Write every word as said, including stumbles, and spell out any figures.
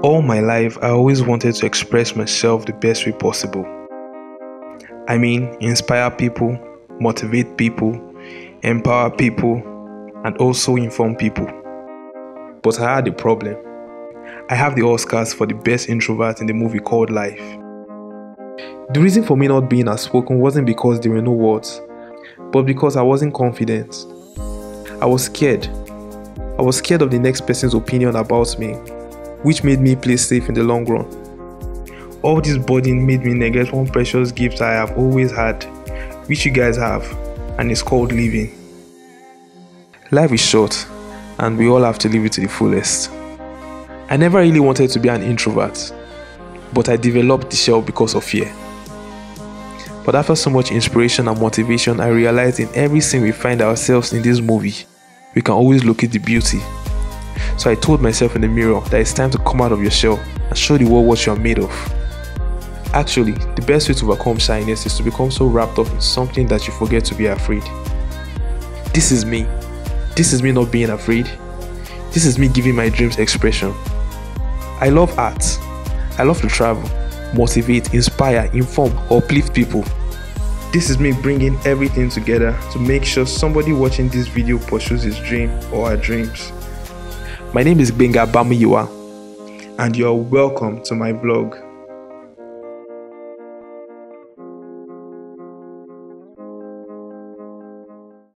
All my life, I always wanted to express myself the best way possible. I mean, inspire people, motivate people, empower people, and also inform people. But I had a problem. I have the Oscars for the best introvert in the movie called Life. The reason for me not being outspoken wasn't because there were no words, but because I wasn't confident. I was scared. I was scared of the next person's opinion about me, which made me play safe in the long run. All this burden made me neglect one precious gift I have always had, which you guys have, and it's called living. Life is short, and we all have to live it to the fullest. I never really wanted to be an introvert, but I developed the shell because of fear. But after so much inspiration and motivation, I realized in every scene we find ourselves in this movie, we can always locate the beauty. So I told myself in the mirror that it's time to come out of your shell and show the world what you are made of. Actually, the best way to overcome shyness is to become so wrapped up in something that you forget to be afraid. This is me. This is me not being afraid. This is me giving my dreams expression. I love art. I love to travel, motivate, inspire, inform, uplift people. This is me bringing everything together to make sure somebody watching this video pursues his dream or her dreams. My name is Gbenga Bamuyiwa, and you are welcome to my vlog.